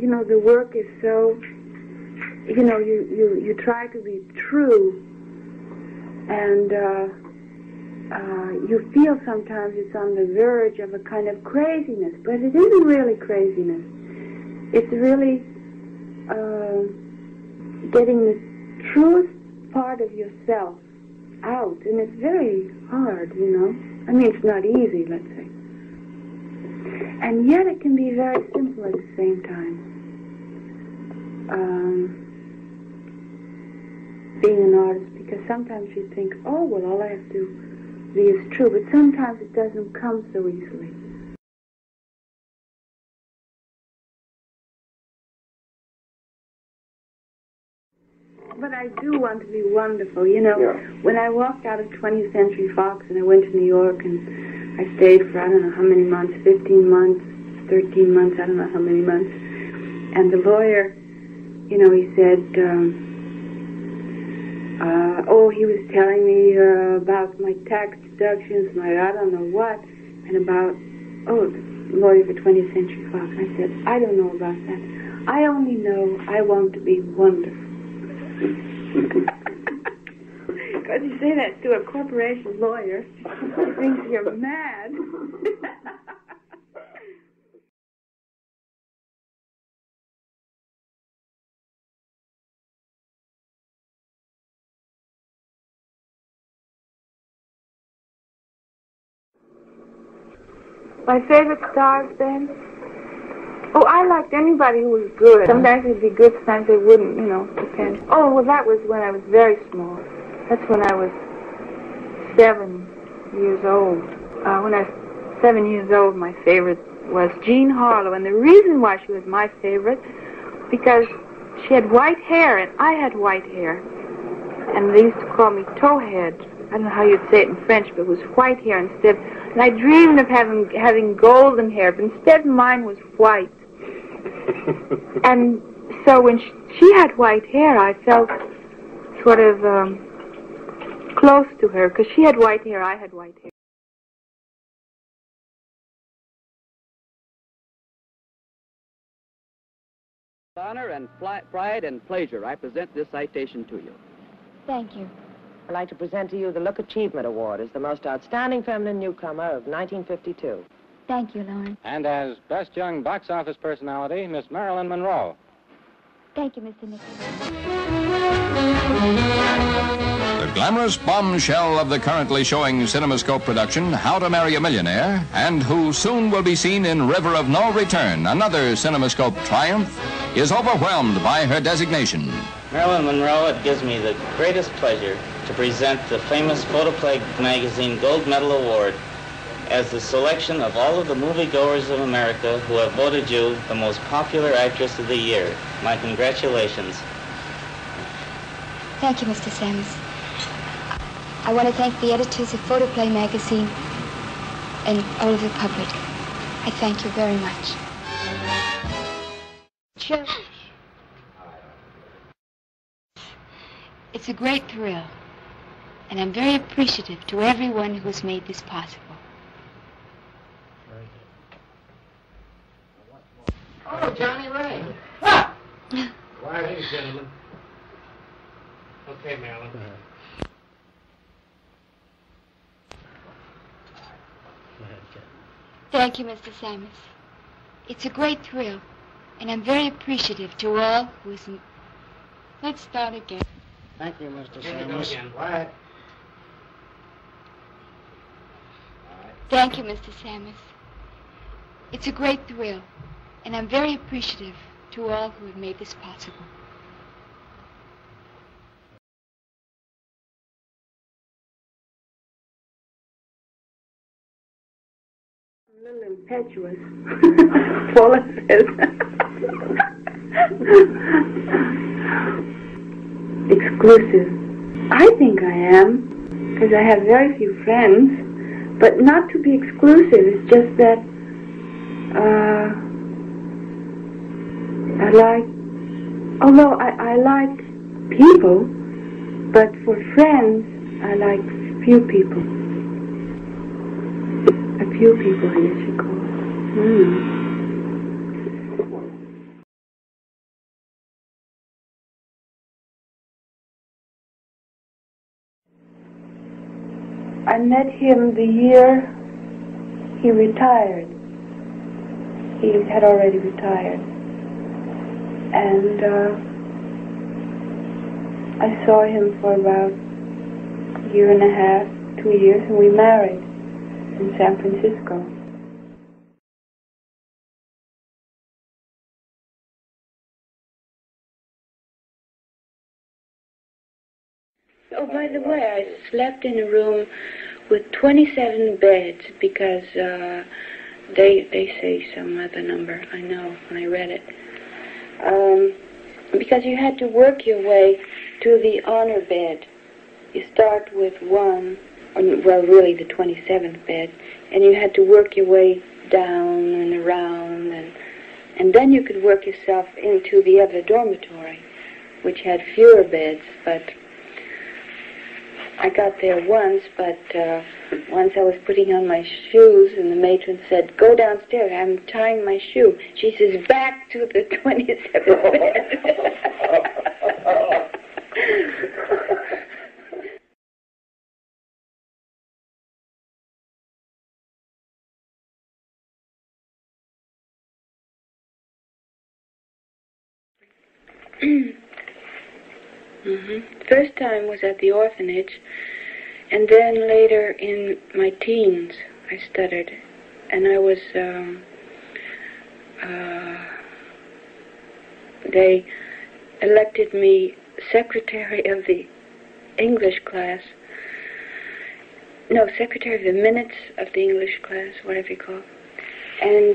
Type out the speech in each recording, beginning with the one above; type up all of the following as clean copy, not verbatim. the work is so, you try to be true, and you feel sometimes it's on the verge of a kind of craziness, but it isn't really craziness. It's really getting the truest part of yourself out, and it's very hard, I mean, it's not easy, let's say. And yet it can be very simple at the same time, being an artist, because sometimes you think, oh, well, all I have to be is true, but sometimes it doesn't come so easily. But I do want to be wonderful, When I walked out of 20th Century Fox and I went to New York and I stayed for I don't know how many months, 15 months, 13 months, I don't know how many months. And the lawyer, he said, he was telling me about my tax deductions, my I don't know what, and about, the lawyer for 20th Century Fox. I said, I don't know about that. I only know I want to be wonderful. Because you say that to a corporation lawyer, he thinks you're mad. My favorite stars, then? Oh, I liked anybody who was good. Sometimes they'd be good, sometimes they wouldn't, depend. Oh, well, that was when I was very small. That's when I was 7 years old. When I was 7 years old, my favorite was Jean Harlow. And the reason why she was my favorite, because she had white hair, and I had white hair. And they used to call me towhead. I don't know how you'd say it in French, but it was white hair instead. And I dreamed of having golden hair, but instead mine was white. And so when she had white hair, I felt sort of close to her, because she had white hair, I had white hair. Honor and pride and pleasure, I present this citation to you. Thank you. I'd like to present to you the Look Achievement Award as the most outstanding feminine newcomer of 1952. Thank you, Lawrence. And as best young box office personality, Miss Marilyn Monroe. Thank you, Mr. Nichols. The glamorous bombshell of the currently showing CinemaScope production, How to Marry a Millionaire, and who soon will be seen in River of No Return, another CinemaScope triumph, is overwhelmed by her designation. Marilyn Monroe, it gives me the greatest pleasure to present the famous Photoplay Magazine Gold Medal Award as the selection of all of the moviegoers of America who have voted you the most popular actress of the year. My congratulations. Thank you, Mr. Sammons. I want to thank the editors of Photoplay Magazine and Oliver Hubbard. I thank you very much. Cheers. It's a great thrill, and I'm very appreciative to everyone who's made this possible. Oh, Johnny Ray. Ah! Why are you, gentlemen? Okay, Marilyn. Go ahead, thank you, Mr. Sammons. It's a great thrill, and I'm very appreciative to all who's... Let's start again. Thank you, Mr. Sammons. Quiet. Thank you, Mr. Sammons. It's a great thrill, and I'm very appreciative to all who have made this possible. I'm a little impetuous. Paula says. Exclusive. I think I am, because I have very few friends, but not to be exclusive. It's just that I like, although I like people, but for friends, I like few people. A few people, I guess you call it. I met him the year he retired. He had already retired. And I saw him for about a year and a half, 2 years, and we married in San Francisco. Oh, by the way, I slept in a room with 27 beds because they say some other number. I know when I read it. Because you had to work your way to the honor bed. You start with one, or, well, really the 27th bed, and you had to work your way down and around, and then you could work yourself into the other dormitory, which had fewer beds, but I got there once, but once I was putting on my shoes, and the matron said, "Go downstairs, I'm tying my shoe." She says, "Back to the 27th bed." Mm-hmm. First time was at the orphanage, and then later in my teens I stuttered, and I was, they elected me secretary of the English class, no, secretary of the minutes of the English class, whatever you call it, and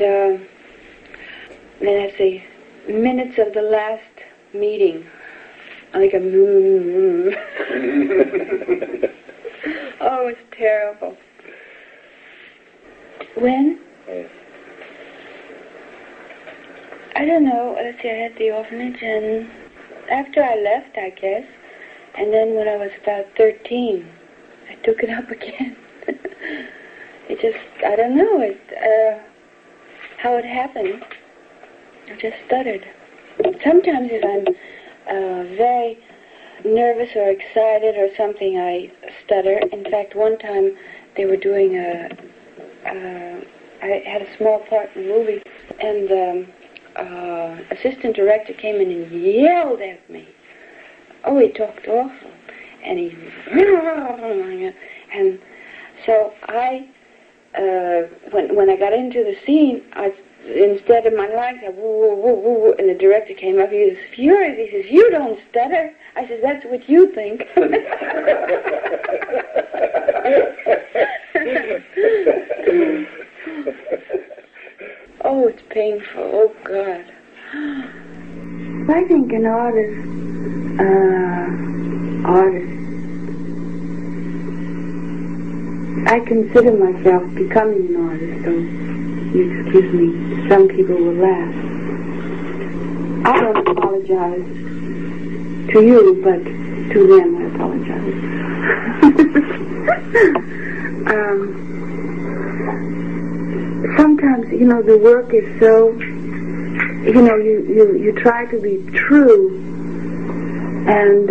then I say, minutes of the last meeting. Like a oh, it's terrible. When? I don't know. Let's see, I had the orphanage, and after I left, I guess, and then when I was about 13, I took it up again. It just, I don't know how it happened. I just stuttered. Sometimes if I'm very nervous or excited or something, I stutter. In fact, one time they were doing I had a small part in the movie, and the assistant director came in and yelled at me. Oh, he talked awful. And he, and so I, when I got into the scene, instead of my lines, I woo, woo, woo, woo, and the director came up, he was furious, he says, "You don't stutter." I said, "That's what you think." Oh, it's painful, oh God. I think an artist, I consider myself becoming an artist, you excuse me, some people will laugh. I don't apologize to you, but to them I apologize. Sometimes, you know, the work is so, you know, you try to be true, and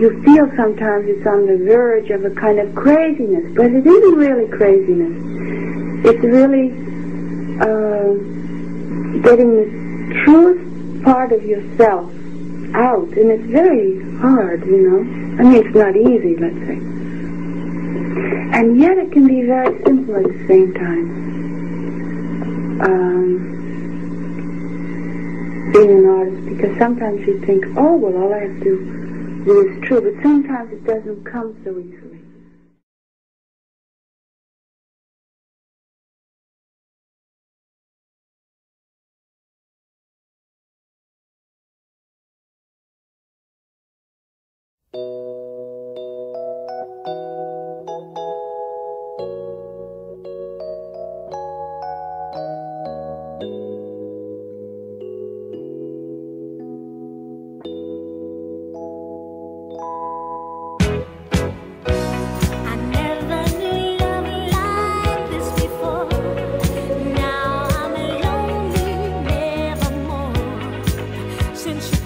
you feel sometimes it's on the verge of a kind of craziness, but it isn't really craziness. It's really getting the truest part of yourself out, and it's very hard, you know. I mean, it's not easy, let's say. And yet it can be very simple at the same time, being an artist, because sometimes you think, oh, well, all I have to do is true, but sometimes it doesn't come so easily. Since